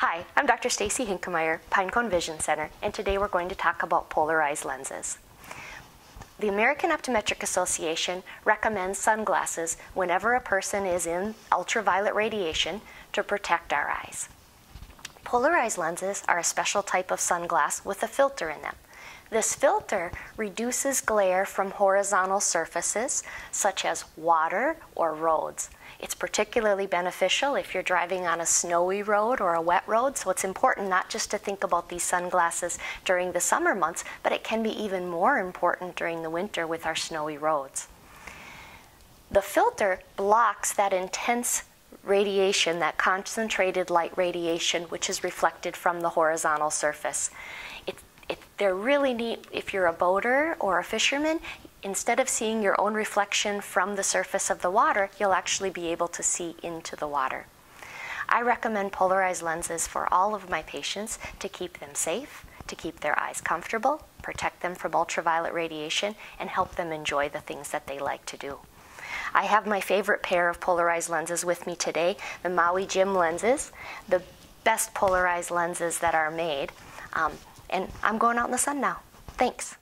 Hi, I'm Dr. Stacy Hinkemeyer, Pinecone Vision Center, and today we're going to talk about polarized lenses. The American Optometric Association recommends sunglasses whenever a person is in ultraviolet radiation to protect our eyes. Polarized lenses are a special type of sunglass with a filter in them. This filter reduces glare from horizontal surfaces such as water or roads. It's particularly beneficial if you're driving on a snowy road or a wet road, so it's important not just to think about these sunglasses during the summer months, but it can be even more important during the winter with our snowy roads. The filter blocks that intense radiation, that concentrated light radiation, which is reflected from the horizontal surface. They're really neat if you're a boater or a fisherman. Instead of seeing your own reflection from the surface of the water, you'll actually be able to see into the water. I recommend polarized lenses for all of my patients to keep them safe, to keep their eyes comfortable, protect them from ultraviolet radiation, and help them enjoy the things that they like to do. I have my favorite pair of polarized lenses with me today, the Maui Jim lenses, the best polarized lenses that are made. And I'm going out in the sun now. Thanks.